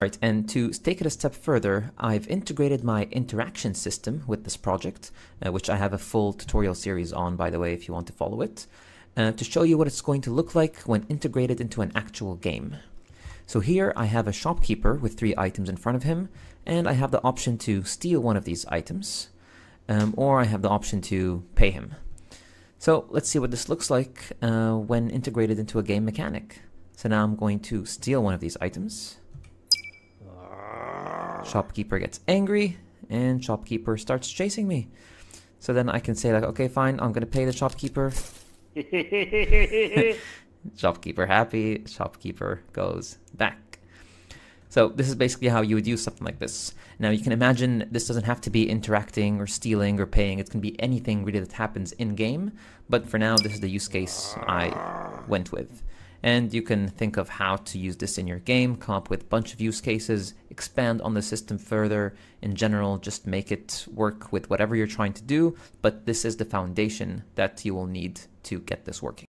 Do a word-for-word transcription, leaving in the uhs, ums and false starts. Right, and to take it a step further, I've integrated my interaction system with this project, uh, which I have a full tutorial series on, by the way, if you want to follow it, uh, to show you what it's going to look like when integrated into an actual game. So here I have a shopkeeper with three items in front of him, and I have the option to steal one of these items, um, or I have the option to pay him. So let's see what this looks like uh, when integrated into a game mechanic. So now I'm going to steal one of these items. Shopkeeper gets angry, and shopkeeper starts chasing me. So then I can say, like, okay, fine, I'm gonna pay the shopkeeper. Shopkeeper happy, shopkeeper goes back. So this is basically how you would use something like this. Now you can imagine this doesn't have to be interacting or stealing or paying. It can be anything really that happens in game, but for now this is the use case I went with. And you can think of how to use this in your game, come up with a bunch of use cases, expand on the system further. In general, just make it work with whatever you're trying to do, but this is the foundation that you will need to get this working.